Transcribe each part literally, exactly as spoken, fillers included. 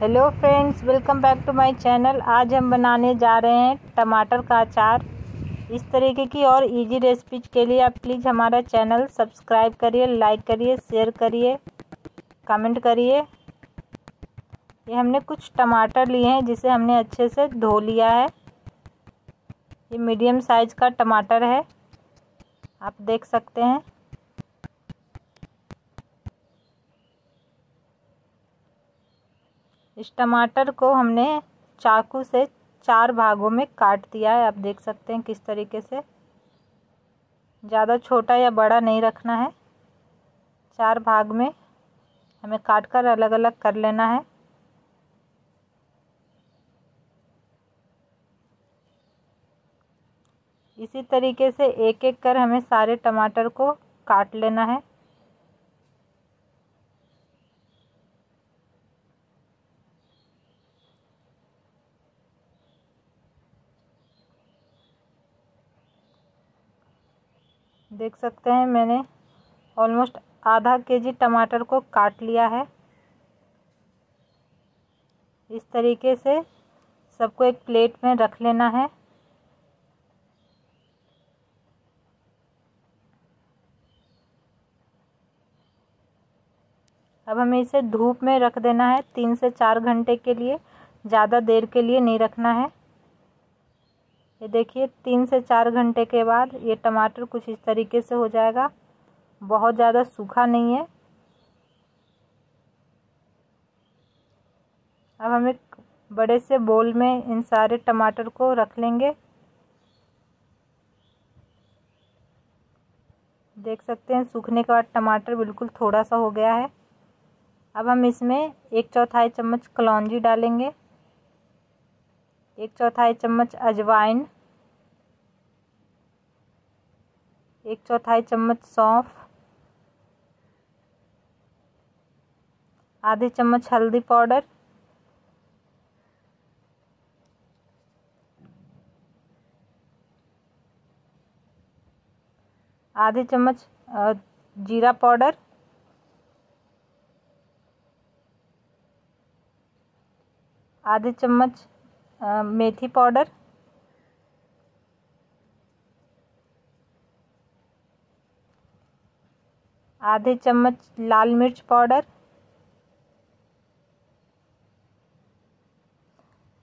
Hello friends, welcome back to my channel. आज हम बनाने जा रहे हैं टमाटर का अचार। इस तरीके की और इजी रेसिपीज के लिए आप प्लीज़ हमारा चैनल सब्सक्राइब करिए, लाइक करिए, शेयर करिए, कमेंट करिए। ये हमने कुछ टमाटर लिए हैं जिसे हमने अच्छे से धो लिया है। ये मीडियम साइज का टमाटर है, आप देख सकते हैं। इस टमाटर को हमने चाकू से चार भागों में काट दिया है, आप देख सकते हैं किस तरीके से। ज़्यादा छोटा या बड़ा नहीं रखना है, चार भाग में हमें काट कर अलग अलग कर लेना है। इसी तरीके से एक एक कर हमें सारे टमाटर को काट लेना है। देख सकते हैं मैंने ऑलमोस्ट आधा केजी टमाटर को काट लिया है। इस तरीके से सबको एक प्लेट में रख लेना है। अब हमें इसे धूप में रख देना है तीन से चार घंटे के लिए, ज़्यादा देर के लिए नहीं रखना है। ये देखिए, तीन से चार घंटे के बाद ये टमाटर कुछ इस तरीके से हो जाएगा। बहुत ज़्यादा सूखा नहीं है। अब हम एक बड़े से बोल में इन सारे टमाटर को रख लेंगे। देख सकते हैं सूखने के बाद टमाटर बिल्कुल थोड़ा सा हो गया है। अब हम इसमें एक चौथाई चम्मच कलौंजी डालेंगे, एक चौथाई चम्मच अजवाइन, एक चौथाई चम्मच सौंफ, आधे चम्मच हल्दी पाउडर, आधे चम्मच जीरा पाउडर, आधे चम्मच Uh, मेथी पाउडर, आधे चम्मच लाल मिर्च पाउडर,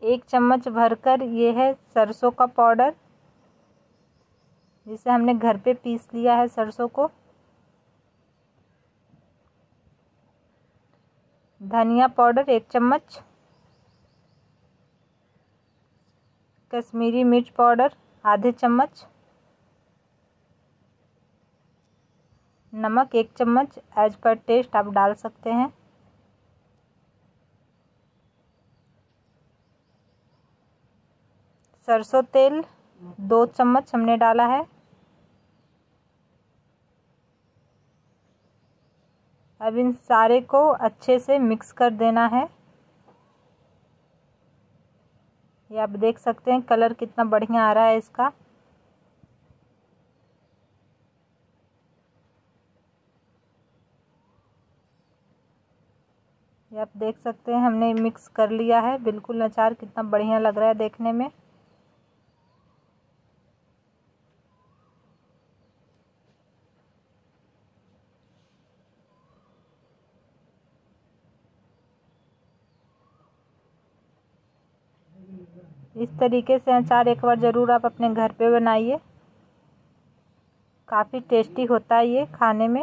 एक चम्मच भरकर ये है सरसों का पाउडर जिसे हमने घर पे पीस लिया है। सरसों को, धनिया पाउडर एक चम्मच, कश्मीरी मिर्च पाउडर आधे चम्मच, नमक एक चम्मच, एज पर टेस्ट आप डाल सकते हैं। सरसों तेल दो चम्मच हमने डाला है। अब इन सारे को अच्छे से मिक्स कर देना है। ये आप देख सकते हैं कलर कितना बढ़िया आ रहा है इसका। ये आप देख सकते हैं हमने मिक्स कर लिया है। बिल्कुल अचार कितना बढ़िया लग रहा है देखने में। इस तरीके से अचार एक बार ज़रूर आप अपने घर पे बनाइए, काफ़ी टेस्टी होता है ये खाने में।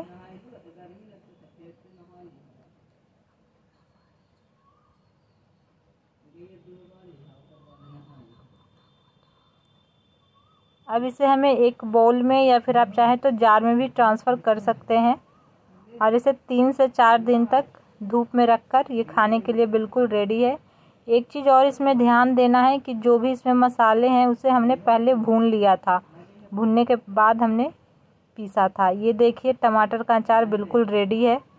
अब इसे हमें एक बाउल में या फिर आप चाहें तो जार में भी ट्रांसफ़र कर सकते हैं और इसे तीन से चार दिन तक धूप में रखकर ये खाने के लिए बिल्कुल रेडी है। एक चीज़ और इसमें ध्यान देना है कि जो भी इसमें मसाले हैं उसे हमने पहले भून लिया था, भूनने के बाद हमने पीसा था। ये देखिए टमाटर का अचार बिल्कुल रेडी है।